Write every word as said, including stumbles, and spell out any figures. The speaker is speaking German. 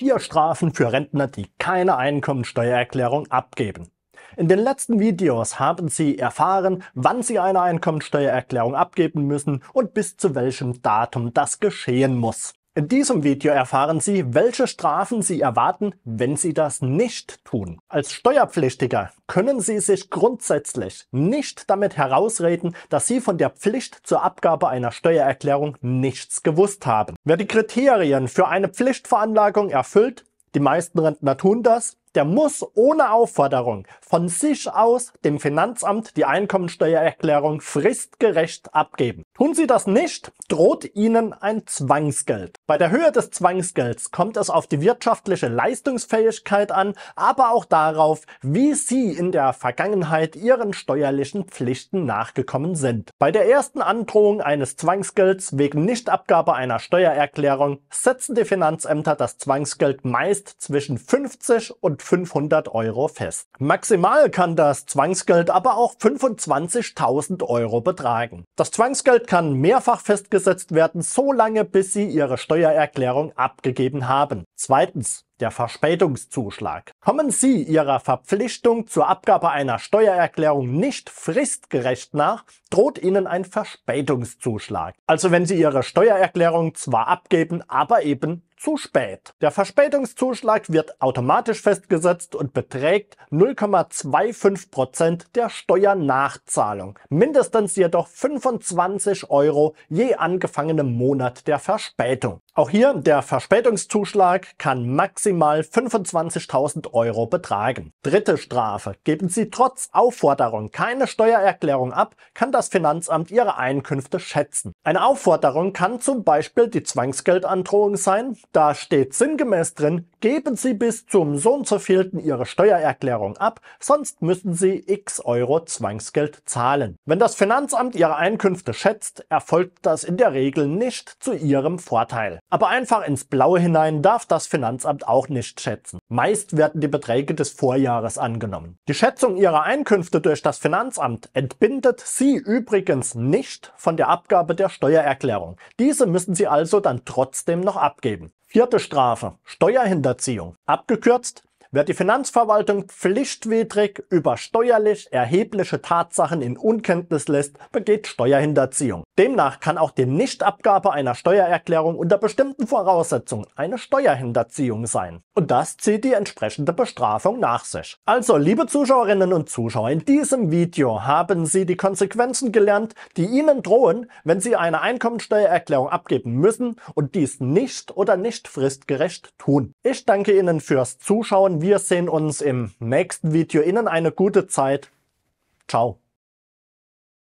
Vier Strafen für Rentner, die keine Einkommensteuererklärung abgeben. In den letzten Videos haben Sie erfahren, wann Sie eine Einkommensteuererklärung abgeben müssen und bis zu welchem Datum das geschehen muss. In diesem Video erfahren Sie, welche Strafen Sie erwarten, wenn Sie das nicht tun. Als Steuerpflichtiger können Sie sich grundsätzlich nicht damit herausreden, dass Sie von der Pflicht zur Abgabe einer Steuererklärung nichts gewusst haben. Wer die Kriterien für eine Pflichtveranlagung erfüllt, die meisten Rentner tun das, der muss ohne Aufforderung von sich aus dem Finanzamt die Einkommensteuererklärung fristgerecht abgeben. Tun Sie das nicht, droht Ihnen ein Zwangsgeld. Bei der Höhe des Zwangsgelds kommt es auf die wirtschaftliche Leistungsfähigkeit an, aber auch darauf, wie Sie in der Vergangenheit Ihren steuerlichen Pflichten nachgekommen sind. Bei der ersten Androhung eines Zwangsgelds wegen Nichtabgabe einer Steuererklärung setzen die Finanzämter das Zwangsgeld meist zwischen fünfzig und fünfhundert Euro fest. Maximal kann das Zwangsgeld aber auch fünfundzwanzigtausend Euro betragen. Das Zwangsgeld kann mehrfach festgesetzt werden, solange bis Sie Ihre Steuererklärung abgegeben haben. Zweitens, der Verspätungszuschlag. Kommen Sie Ihrer Verpflichtung zur Abgabe einer Steuererklärung nicht fristgerecht nach, droht Ihnen ein Verspätungszuschlag. Also wenn Sie Ihre Steuererklärung zwar abgeben, aber eben zu spät. Der Verspätungszuschlag wird automatisch festgesetzt und beträgt null Komma fünfundzwanzig Prozent der Steuernachzahlung, mindestens jedoch fünfundzwanzig Euro je angefangenem Monat der Verspätung. Auch hier, der Verspätungszuschlag kann maximal fünfundzwanzigtausend Euro betragen. Dritte Strafe. Geben Sie trotz Aufforderung keine Steuererklärung ab, kann das Finanzamt Ihre Einkünfte schätzen. Eine Aufforderung kann zum Beispiel die Zwangsgeldandrohung sein. Da steht sinngemäß drin, geben Sie bis zum so und so vielten Ihre Steuererklärung ab, sonst müssen Sie x Euro Zwangsgeld zahlen. Wenn das Finanzamt Ihre Einkünfte schätzt, erfolgt das in der Regel nicht zu Ihrem Vorteil. Aber einfach ins Blaue hinein darf das Finanzamt auch nicht schätzen. Meist werden die Beträge des Vorjahres angenommen. Die Schätzung Ihrer Einkünfte durch das Finanzamt entbindet Sie übrigens nicht von der Abgabe der Steuererklärung. Diese müssen Sie also dann trotzdem noch abgeben. Vierte Strafe. Steuerhinterziehung. Abgekürzt: Wer die Finanzverwaltung pflichtwidrig über steuerlich erhebliche Tatsachen in Unkenntnis lässt, begeht Steuerhinterziehung. Demnach kann auch die Nichtabgabe einer Steuererklärung unter bestimmten Voraussetzungen eine Steuerhinterziehung sein. Und das zieht die entsprechende Bestrafung nach sich. Also, liebe Zuschauerinnen und Zuschauer, in diesem Video haben Sie die Konsequenzen gelernt, die Ihnen drohen, wenn Sie eine Einkommensteuererklärung abgeben müssen und dies nicht oder nicht fristgerecht tun. Ich danke Ihnen fürs Zuschauen. Wir sehen uns im nächsten Video. Ihnen eine gute Zeit. Ciao.